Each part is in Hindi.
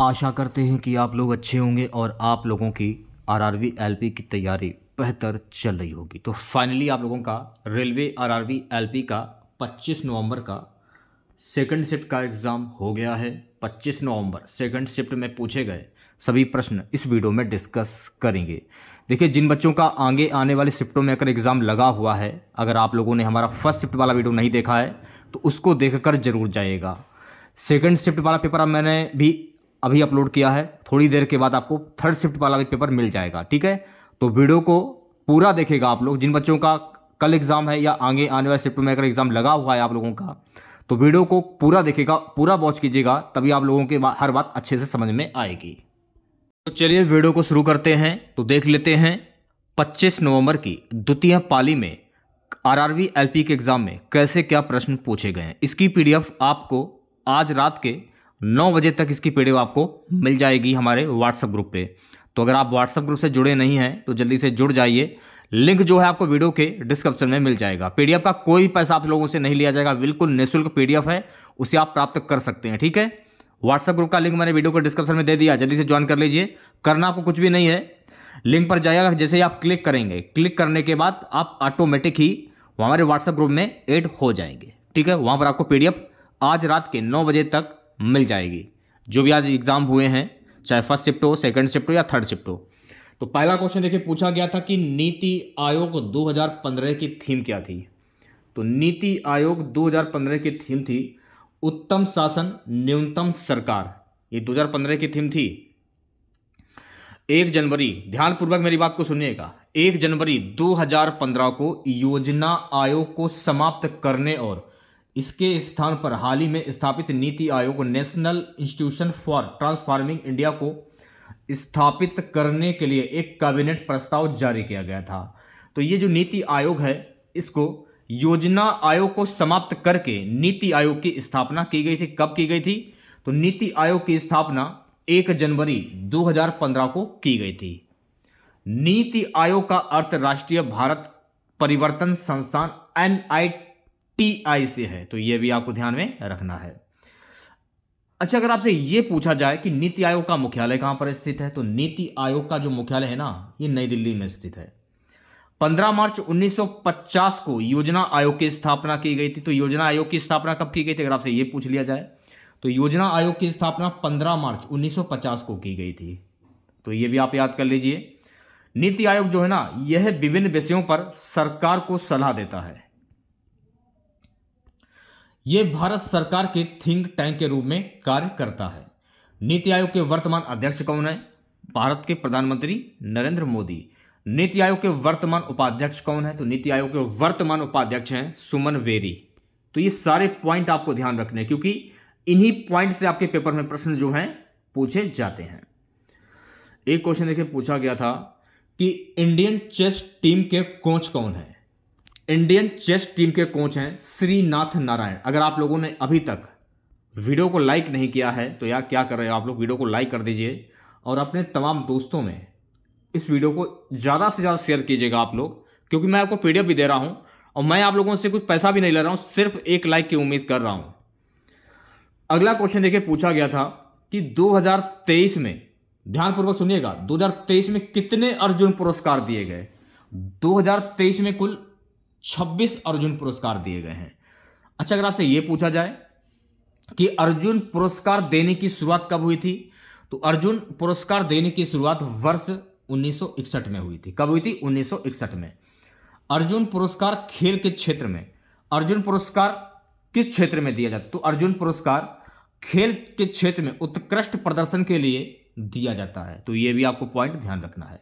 आशा करते हैं कि आप लोग अच्छे होंगे और आप लोगों की आरआरबी एलपी की तैयारी बेहतर चल रही होगी। तो फाइनली आप लोगों का रेलवे आरआरबी एलपी का 25 नवंबर का सेकंड शिफ्ट का एग्ज़ाम हो गया है। 25 नवंबर सेकंड शिफ्ट में पूछे गए सभी प्रश्न इस वीडियो में डिस्कस करेंगे। देखिए, जिन बच्चों का आगे आने वाली शिफ्टों में अगर एग्ज़ाम लगा हुआ है, अगर आप लोगों ने हमारा फर्स्ट शिफ्ट वाला वीडियो नहीं देखा है तो उसको देखकर जरूर जाइएगा। सेकंड शिफ्ट वाला पेपर मैंने भी अभी अपलोड किया है, थोड़ी देर के बाद आपको थर्ड शिफ्ट वाला भी पेपर मिल जाएगा। ठीक है, तो वीडियो को पूरा देखिएगा आप लोग। जिन बच्चों का कल एग्ज़ाम है या आगे आने वाले शिफ्ट में अगर एग्ज़ाम लगा हुआ है आप लोगों का, तो वीडियो को पूरा देखिएगा, पूरा वॉच कीजिएगा, तभी आप लोगों के हर बात अच्छे से समझ में आएगी। तो चलिए वीडियो को शुरू करते हैं। तो देख लेते हैं 25 नवंबर की द्वितीय पाली में आरआरबी एलपी के एग्ज़ाम में कैसे क्या प्रश्न पूछे गए हैं। इसकी पीडीएफ आपको आज रात के 9 बजे तक इसकी पीडीएफ आपको मिल जाएगी हमारे व्हाट्सएप ग्रुप पर। तो अगर आप व्हाट्सएप ग्रुप से जुड़े नहीं हैं तो जल्दी से जुड़ जाइए। लिंक जो है आपको वीडियो के डिस्क्रिप्शन में मिल जाएगा। पीडीएफ का कोई पैसा आप लोगों से नहीं लिया जाएगा, बिल्कुल निःशुल्क पीडीएफ है, उसे आप प्राप्त कर सकते हैं। ठीक है, व्हाट्सएप ग्रुप का लिंक मैंने वीडियो के डिस्क्रिप्शन में दे दिया, जल्दी से ज्वाइन कर लीजिए। करना आपको कुछ भी नहीं है, लिंक पर जाएगा, जैसे ही आप क्लिक करेंगे, क्लिक करने के बाद आप ऑटोमेटिक ही हमारे व्हाट्सएप ग्रुप में एड हो जाएंगे। ठीक है, वहाँ पर आपको पीडीएफ आज रात के 9 बजे तक मिल जाएगी, जो भी आज एग्ज़ाम हुए हैं, चाहे फर्स्ट शिफ्ट हो, सेकेंड शिफ्ट हो या थर्ड शिफ्ट हो। तो पहला क्वेश्चन देखिए, पूछा गया था कि नीति आयोग 2015 की थीम क्या थी। तो नीति आयोग 2015 की थीम थी उत्तम शासन न्यूनतम सरकार। ये 2015 की थीम थी। 1 जनवरी, ध्यानपूर्वक मेरी बात को सुनिएगा, 1 जनवरी 2015 को योजना आयोग को समाप्त करने और इसके स्थान पर हाल ही में स्थापित NITI Aayog national institution for transforming India को स्थापित करने के लिए एक कैबिनेट प्रस्ताव जारी किया गया था। तो ये जो नीति आयोग है, इसको योजना आयोग को समाप्त करके नीति आयोग की स्थापना की गई थी। कब की गई थी? तो नीति आयोग की स्थापना 1 जनवरी 2015 को की गई थी। नीति आयोग का अर्थ राष्ट्रीय भारत परिवर्तन संस्थान NITI से है, तो यह भी आपको ध्यान में रखना है। अच्छा, अगर आपसे ये पूछा जाए कि नीति आयोग का मुख्यालय कहाँ पर स्थित है, तो नीति आयोग का जो मुख्यालय है ना, ये नई दिल्ली में स्थित है। 15 मार्च 1950 को योजना आयोग की स्थापना की गई थी। तो योजना आयोग की स्थापना कब की गई थी, अगर आपसे ये पूछ लिया जाए, तो योजना आयोग की स्थापना 15 मार्च 1950 को की गई थी। तो ये भी आप याद कर लीजिए। नीति आयोग जो है ना, यह विभिन्न विषयों पर सरकार को सलाह देता है। ये भारत सरकार के थिंक टैंक के रूप में कार्य करता है। नीति आयोग के वर्तमान अध्यक्ष कौन है? भारत के प्रधानमंत्री नरेंद्र मोदी। नीति आयोग के वर्तमान उपाध्यक्ष कौन है? तो नीति आयोग के वर्तमान उपाध्यक्ष हैं सुमन बेरी। तो ये सारे पॉइंट आपको ध्यान रखने हैं, क्योंकि इन्हीं पॉइंट से आपके पेपर में प्रश्न जो हैं पूछे जाते हैं। एक क्वेश्चन देखिए, पूछा गया था कि इंडियन चेस टीम के कोच कौन है। इंडियन चेस टीम के कोच हैं श्रीनाथ नारायण। अगर आप लोगों ने अभी तक वीडियो को लाइक नहीं किया है तो यार क्या कर रहे हो आप लोग, वीडियो को लाइक कर दीजिए और अपने तमाम दोस्तों में इस वीडियो को ज़्यादा से ज़्यादा शेयर कीजिएगा आप लोग, क्योंकि मैं आपको पीडीएफ भी दे रहा हूं और मैं आप लोगों से कुछ पैसा भी नहीं ले रहा हूँ, सिर्फ एक लाइक की उम्मीद कर रहा हूँ। अगला क्वेश्चन देखिए, पूछा गया था कि 2023 में, ध्यानपूर्वक सुनिएगा, 2023 में कितने अर्जुन पुरस्कार दिए गए। 2023 में कुल 26 अर्जुन पुरस्कार दिए गए हैं। अच्छा, अगर आपसे ये पूछा जाए कि अर्जुन पुरस्कार देने की शुरुआत कब हुई थी, तो अर्जुन पुरस्कार देने की शुरुआत वर्ष 1961 में हुई थी। कब हुई थी? 1961 में। अर्जुन पुरस्कार खेल के क्षेत्र में, अर्जुन पुरस्कार किस क्षेत्र में दिया जाता है? तो अर्जुन पुरस्कार खेल के क्षेत्र में उत्कृष्ट प्रदर्शन के लिए दिया जाता है। तो ये भी आपको पॉइंट ध्यान रखना है।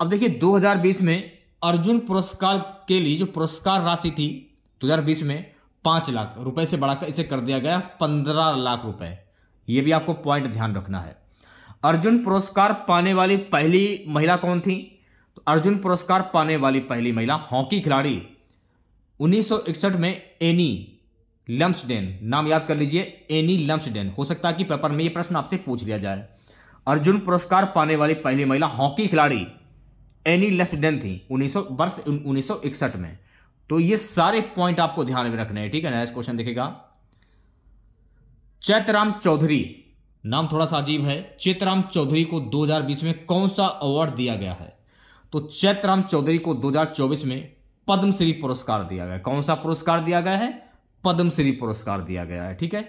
अब देखिए, 2020 में अर्जुन पुरस्कार के लिए जो पुरस्कार राशि थी 2020 में 5 लाख रुपए से बढ़ाकर इसे कर दिया गया 15 लाख रुपए। ये भी आपको पॉइंट ध्यान रखना है। अर्जुन पुरस्कार पाने वाली पहली महिला कौन थी? तो अर्जुन पुरस्कार पाने वाली पहली महिला हॉकी खिलाड़ी 1961 में एनी लम्सडेन, नाम याद कर लीजिए, एनी लम्सडेन। हो सकता है कि पेपर में ये प्रश्न आपसे पूछ लिया जाए। अर्जुन पुरस्कार पाने वाली पहली महिला हॉकी खिलाड़ी एनी लेफ्टिनेंट थी 1961 में। तो ये सारे पॉइंट आपको ध्यान में रखने हैं। ठीक है, नेक्स्ट क्वेश्चन देखेगा, चैतराम चौधरी नाम थोड़ा सा अजीब है, चैतराम चौधरी को 2020 में कौन सा अवार्ड दिया गया है? तो चैतराम चौधरी को 2024 में पद्मश्री पुरस्कार दिया गया है। कौन सा पुरस्कार दिया गया है? पद्मश्री पुरस्कार दिया गया है। ठीक है,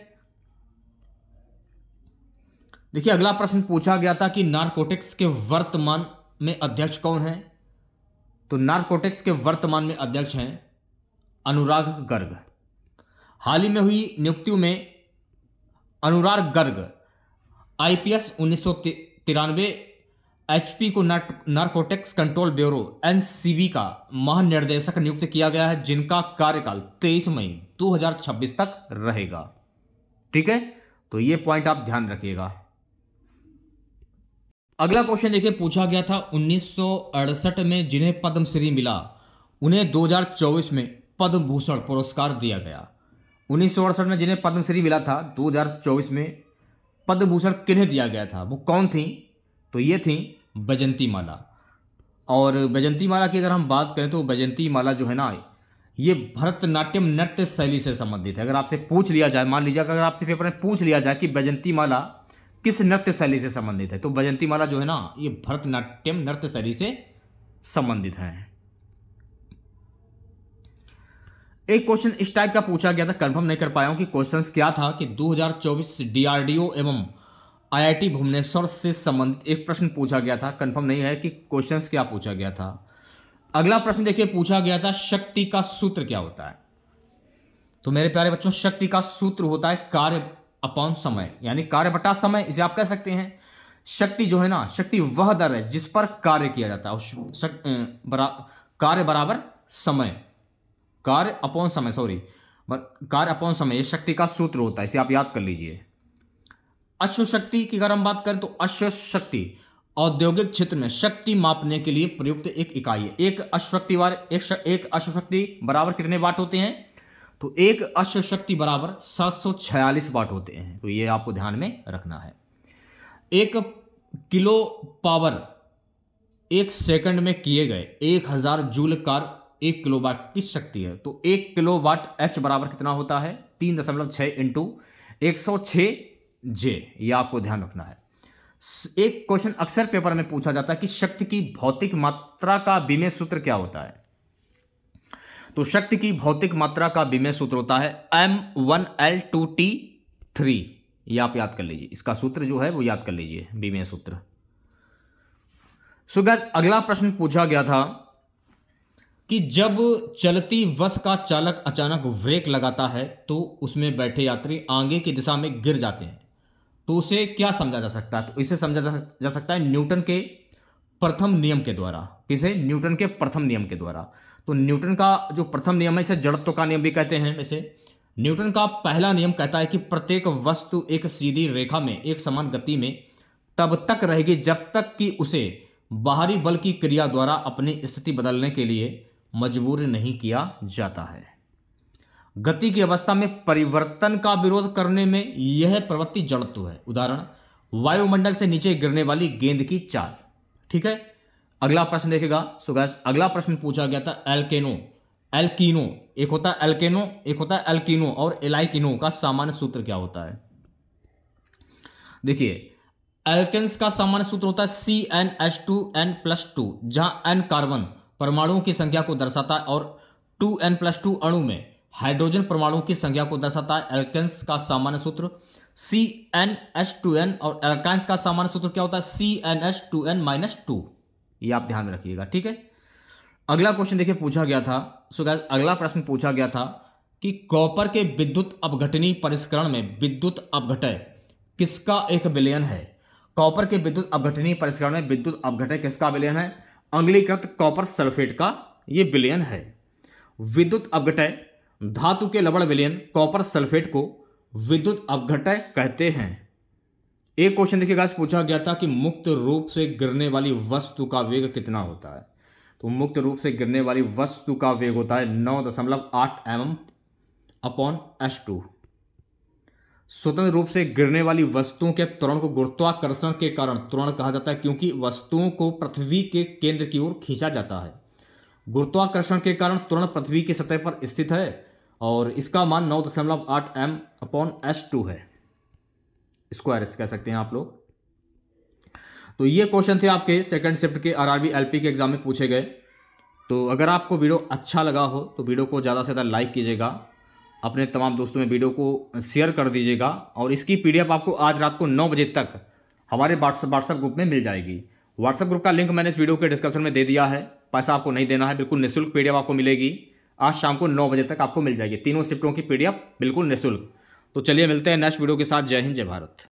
देखिए अगला प्रश्न पूछा गया था कि नारकोटिक्स के वर्तमान में अध्यक्ष कौन है? तो नारकोटिक्स के वर्तमान में अध्यक्ष हैं अनुराग गर्ग। हाल ही में हुई नियुक्तियों में अनुराग गर्ग आईपीएस 1993 एचपी को नारकोटिक्स कंट्रोल ब्यूरो एनसीबी का महानिर्देशक नियुक्त किया गया है, जिनका कार्यकाल 23 मई 2026 तक रहेगा। ठीक है, तो ये पॉइंट आप ध्यान रखिएगा। अगला क्वेश्चन देखिए पूछा गया था 1968 में जिन्हें पद्मश्री मिला उन्हें 2024 में पद्म भूषण पुरस्कार दिया गया। 1968 में जिन्हें पद्मश्री मिला था 2024 में पद्म भूषण किन्हें दिया गया था? वो कौन थी? तो ये थी वैजयंतीमाला। और वैजयंतीमाला की अगर हम बात करें तो वैजयंतीमाला जो है ना, ये भरतनाट्यम नृत्य शैली से संबंधित है। अगर आपसे पूछ लिया जाए, मान लीजिए अगर आपसे पेपर में पूछ लिया जाए कि वैजयंतीमाला किस नृत्य शैली से संबंधित है, तो वैजयंतीमाला जो है ना, ये भरतनाट्यम नृत्य शैली से संबंधित है। एक क्वेश्चन इस टाइप का पूछा गया था, कंफर्म नहीं कर पाया हूं कि क्वेश्चंस क्या था, कि 2024 डीआरडीओ एवं आईआईटी भुवनेश्वर से संबंधित एक प्रश्न पूछा गया था। कंफर्म नहीं है कि क्वेश्चंस क्या पूछा गया था। अगला प्रश्न देखिए पूछा गया था शक्ति का सूत्र क्या होता है? तो मेरे प्यारे बच्चों, शक्ति का सूत्र होता है कार्य अपॉन समय, यानी कार्य बटा समय, इसे आप कह सकते हैं। शक्ति जो है ना, शक्ति वह दर है जिस पर कार्य किया जाता है। कार्य बराबर समय, कार्य अपॉन समय, कार्य अपॉन समय, ये शक्ति का सूत्र होता है, इसे आप याद कर लीजिए। अश्व शक्ति की अगर हम बात करें तो अश्व शक्ति औद्योगिक क्षेत्र में शक्ति मापने के लिए प्रयुक्त एक इकाई है। एक अश्व शक्ति बराबर कितने वाट होते हैं? तो एक अश्व शक्ति बराबर 746 वाट होते हैं। तो ये आपको ध्यान में रखना है। एक किलो पावर एक सेकंड में किए गए 1000 जूल कार्य 1 किलोवाट की शक्ति है। तो 1 किलोवाट एच बराबर कितना होता है? 3.6 × 106 जे। ये आपको ध्यान रखना है। एक क्वेश्चन अक्सर पेपर में पूछा जाता है कि शक्ति की भौतिक मात्रा का विमेय सूत्र क्या होता है? तो शक्ति की भौतिक मात्रा का विमेय सूत्र होता है m1l2t3। ये आप याद कर लीजिए, इसका सूत्र जो है वो याद कर लीजिए, विमेय सूत्र। सुगत अगला प्रश्न पूछा गया था कि जब चलती बस का चालक अचानक ब्रेक लगाता है तो उसमें बैठे यात्री आगे की दिशा में गिर जाते हैं, तो उसे क्या समझा जा सकता है? तो इसे समझा जा सकता है न्यूटन के प्रथम नियम के द्वारा। किसे? न्यूटन के प्रथम नियम के द्वारा। तो न्यूटन का जो प्रथम नियम है, इसे जड़त्व का नियम भी कहते हैं। इसे न्यूटन का पहला नियम कहता है कि प्रत्येक वस्तु एक सीधी रेखा में एक समान गति में तब तक रहेगी जब तक कि उसे बाहरी बल की क्रिया द्वारा अपनी स्थिति बदलने के लिए मजबूर नहीं किया जाता है। गति की अवस्था में परिवर्तन का विरोध करने में यह प्रवृत्ति जड़त्व है। उदाहरण, वायुमंडल से नीचे गिरने वाली गेंद की चाल। ठीक है, अगला प्रश्न देखेगा। सो गाइस, अगला प्रश्न पूछा गया था एल्केनो, एक होता है एल्केनो, एक होता है एल्कीनो और एलाइकिनो का सामान्य सूत्र क्या होता है? देखिए, एल्केन्स का सामान्य सूत्र होता है CnH2n+2, जहां n कार्बन परमाणुओं की संख्या को दर्शाता है और 2n+2 अणु में हाइड्रोजन परमाणुओं की संख्या को दर्शाता है। एल्केन्स का सामान्य सूत्र CnH2n और एल्काइन्स का सामान्य सूत्र क्या होता है? CnH2n-2। ये आप ध्यान रखिएगा। ठीक है, अगला क्वेश्चन देखिए पूछा गया था। सो गाइस, अगला प्रश्न पूछा गया था कि कॉपर के विद्युत अपघटनीय परिष्करण में विद्युत अपघटय किसका एक विलयन है? कॉपर के विद्युत अपघटनीय परिष्करण में विद्युत अपघटय किसका विलयन है? आंगलीकृत कॉपर सल्फेट का ये विलयन है। विद्युत अपघटय धातु के लवण विलयन कॉपर सल्फेट को विद्युत अपघटय कहते हैं। एक क्वेश्चन देखिएगा, पूछा गया था कि मुक्त रूप से गिरने वाली वस्तु का वेग कितना होता है? तो मुक्त रूप से गिरने वाली वस्तु का वेग होता है 9.8 mm/s²। स्वतंत्र रूप से गिरने वाली वस्तुओं के त्वरण को गुरुत्वाकर्षण के कारण त्वरण कहा जाता है, क्योंकि वस्तुओं को पृथ्वी के केंद्र की ओर खींचा जाता है। गुरुत्वाकर्षण के कारण त्वरण पृथ्वी की सतह पर स्थित है और इसका मान 9.8 mm/s² है। स्क्वायर्स कह सकते हैं आप लोग। तो ये क्वेश्चन थे आपके सेकंड शिफ्ट के आरआरबी एलपी के एग्जाम में पूछे गए। तो अगर आपको वीडियो अच्छा लगा हो तो वीडियो को ज़्यादा से ज़्यादा लाइक कीजिएगा, अपने तमाम दोस्तों में वीडियो को शेयर कर दीजिएगा और इसकी पीडीएफ आपको आज रात को 9 बजे तक हमारे व्हाट्सएप ग्रुप में मिल जाएगी। व्हाट्सएप ग्रुप का लिंक मैंने इस वीडियो के डिस्क्रिप्शन में दे दिया है, पैसा आपको नहीं देना है, बिल्कुल निःशुल्क पीडीएफ आपको मिलेगी। आज शाम को 9 बजे तक आपको मिल जाएगी, तीनों शिफ्टों की पीडीएफ बिल्कुल निःशुल्क। तो चलिए मिलते हैं नेक्स्ट वीडियो के साथ। जय हिंद, जय भारत।